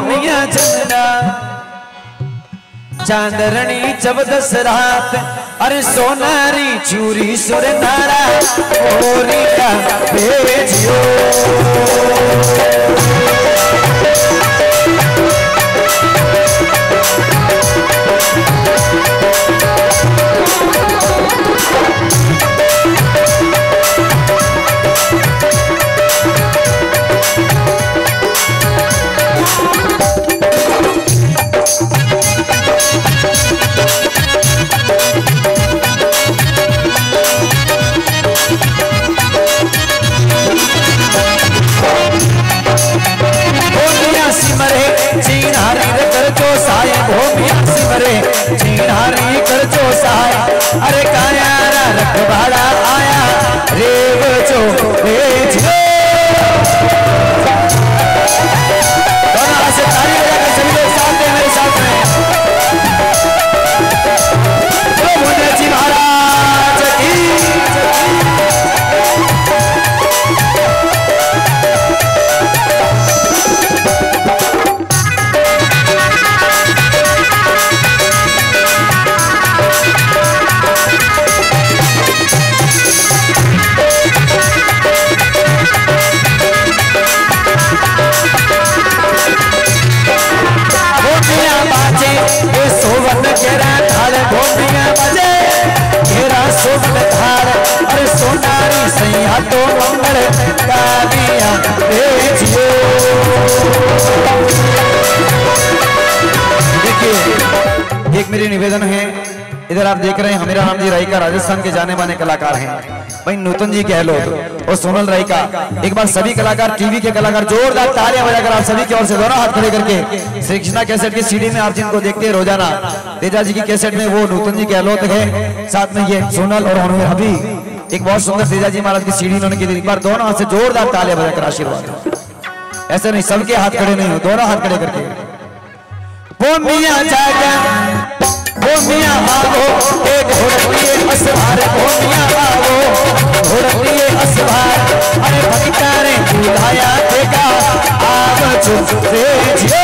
भूमिया झंडा चांदरणी चौदस रात अरे सोनारी चूरी सुर नारा मोरिया भेजियो निवेदन है। इधर आप देख रहे हैं हमीरा राम जी राय का राजस्थान के जाने माने कलाकार हैं भाई नूतन जी गहलोत और सोनल राय का। एक बार सभी कलाकार टीवी के कलाकार जोरदार तालियां बजाकर आप सभी की ओर से दोनों हाथ खड़े करके श्री कृष्णा कैसेट की सीडी में आप जिनको देखते हैं रोजाना तेजा जी की कैसेट में वो नूतन जी गहलोत है, साथ में ये सोनल और अभी एक बहुत सुंदर तेजा जी महाराज की सीडी उन्होंने एक बार दोनों हाथ से जोरदार तालियां बजाकर आशीर्वाद। ऐसे नहीं सबके हाथ खड़े नहीं हो, दोनों हाथ खड़े करके भूमिया मांगो एक घोड़िए असवार भूमिया मांगो घोड़िए असवार अरे भक्ता ने दूधाया देगा आप चुपते जियो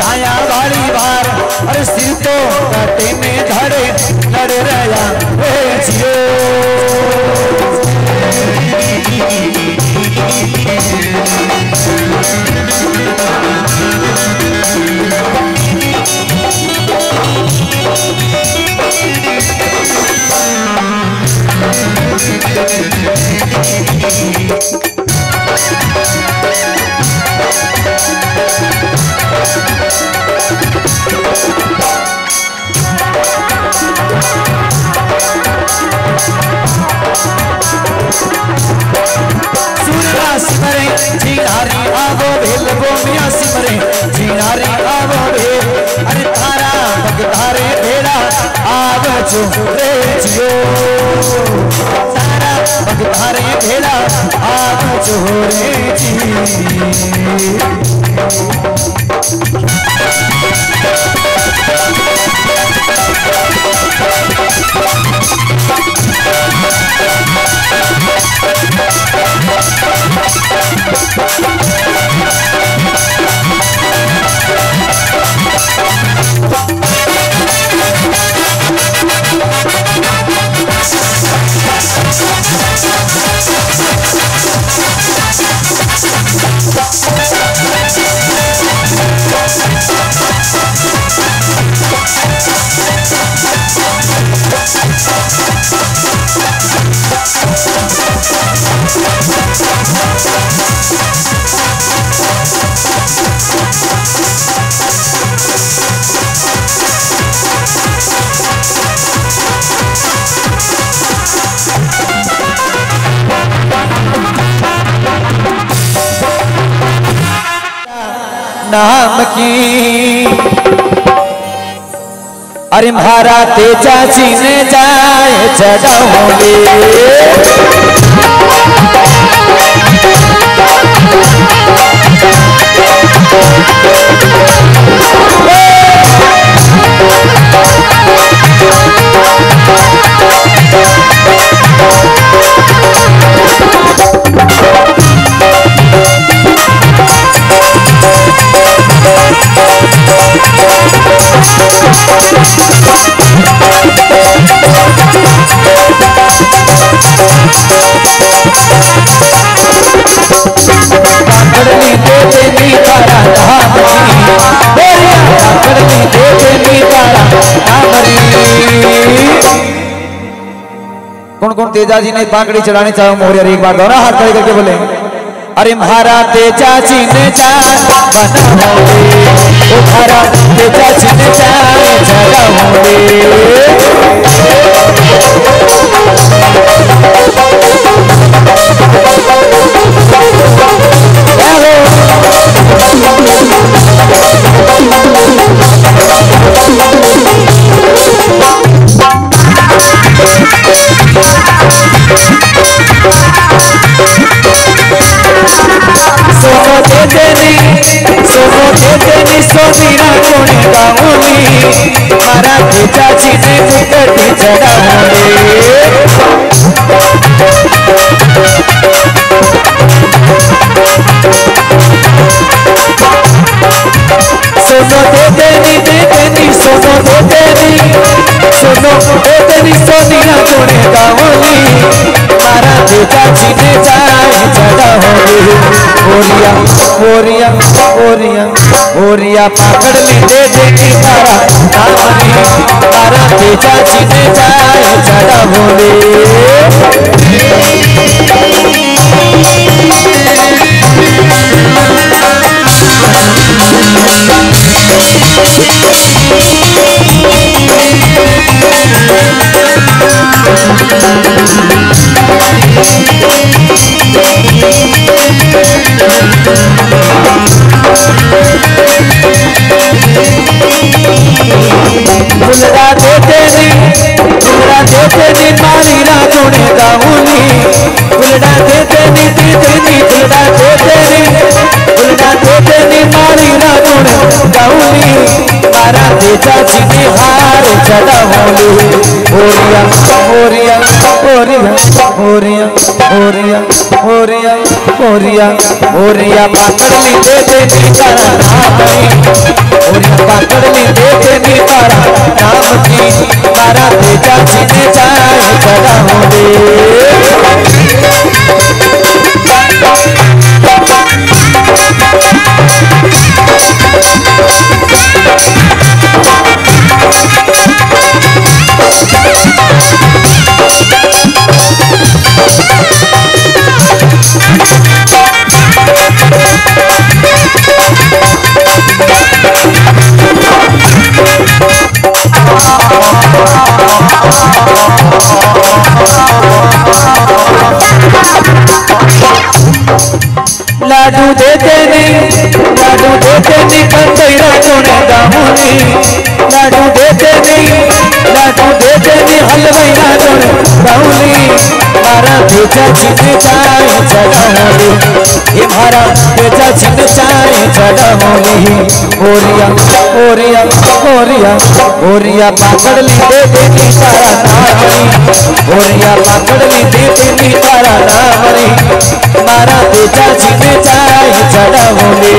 आया कर रया नाम की। अरे महारा तेजाजी ने जाए चढ़ाओगे कौन तेजाजी ने पाकड़ी चढ़ानी चाहो मोहरिया एक बार दोहरा हाथ खड़े करके बोले। अरे महारा तेजाजी ने तेजाजी ने घुटने चढ़ाए सुनो दे देनी सुनो दे देनी सोनी ना तूने गावली मारा तेजाजी ने जाए चढ़ाओगे ओरिया ओरिया ओरिया ओरिया पाकड़ में दे देनी तारा नामनी तारा तेजाजी ने जाए चढ़ा बोले तेजाजी ने हार चढ़ा होली ओरिया ओरिया ओरिया ओरिया ओरिया ओरिया ओरिया ओरिया पाकड़ में दे देनी तारा नाम की ओरिया पाकड़ में दे देनी तारा नाम की तारा तेजाजी लाडू देते नहीं, लाडू देते नहीं बंदरा कोने दामुनी, लाडू देते नहीं, लाडू देते नहीं हलवाई ना कोने दामुनी। मारा बेचा चिन्ह चाहे चढ़ा होली, ये मारा बेचा चिन्ह चाहे चढ़ा होली। ओरिया ओरिया ओरिया ओरिया पाकड़ ली देते नहीं तारा नामनी, ओरिया पाकड़ ली देते नहीं तारा नामनी। मारा बेचा चिन्ह चाहे चढ़ा होली।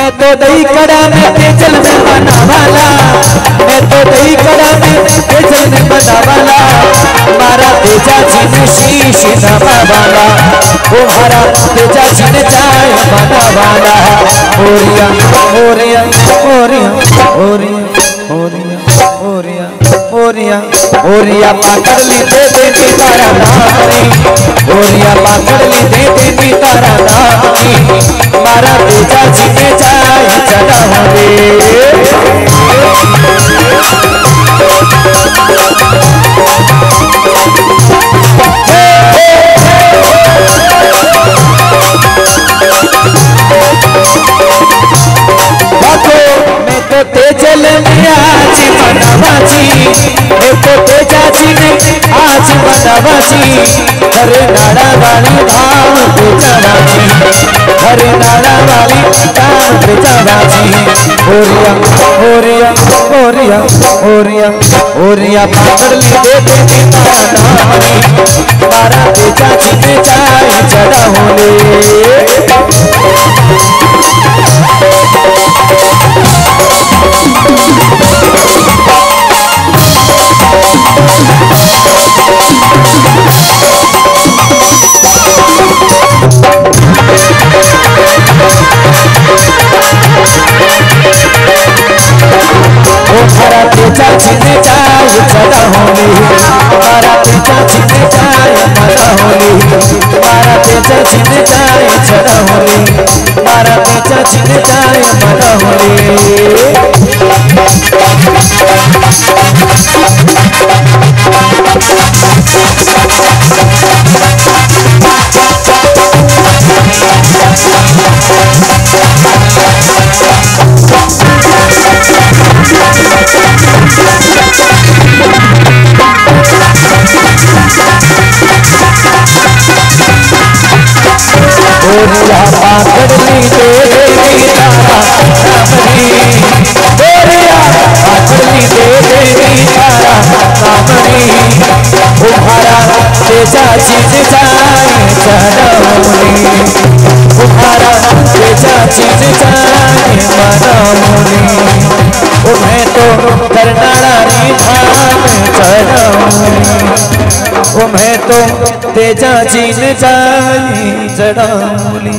मैं तो दही कड़ा में तेजल में बना वाला, मैं तो दही कड़ा में तेजल में बना वाला। मारा तेजाजी ने शीश दबा वाला, वो मारा तेजाजी ने चाय बना वाला। ओरिया ओरिया ओरिया ओरिया ओरिया ओरिया ओरिया ओरिया पाकड़ ली देते तारा नामनी, ओरिया पाकड़ ली देते तारा नामनी। मारा बेटा जीने जाए चला होले। मैं तो तेजल में आज बनावाजी, मैं तो तेजाजी में आज बनावाजी। हरे नाड़ा वाली धाम पे चढ़ाजी, हरे नाड़ा वाली धाम पे चढ़ाजी। ओरिया ओरिया ओरिया ओरिया ओरिया पाकड़ ली देते दी तारा नामनी। मारा तेजाजी ने चाय चढ़ा होले। मारा तेजाजी ने चाय चढ़ा होली, मारा तेजाजी ने चाय चढ़ा होली, मारा तेजाजी ने चाय चढ़ा होली, मारा तेजाजी ने चाय चढ़ा होली। ओरिया पाकड़ ली देवी तारा नामनी, ओरिया पाकड़ ली देवी तारा नामनी। तुम्हारा तेजाजी ने चाय चढ़ा होली, तुम्हारा तेजाजी ने चाय चढ़ा होली। उन्हें तो करनाड़ा नी धाम चढ़ा होली, उन्हें तो तेजाजी ने चाय चढ़ा होली।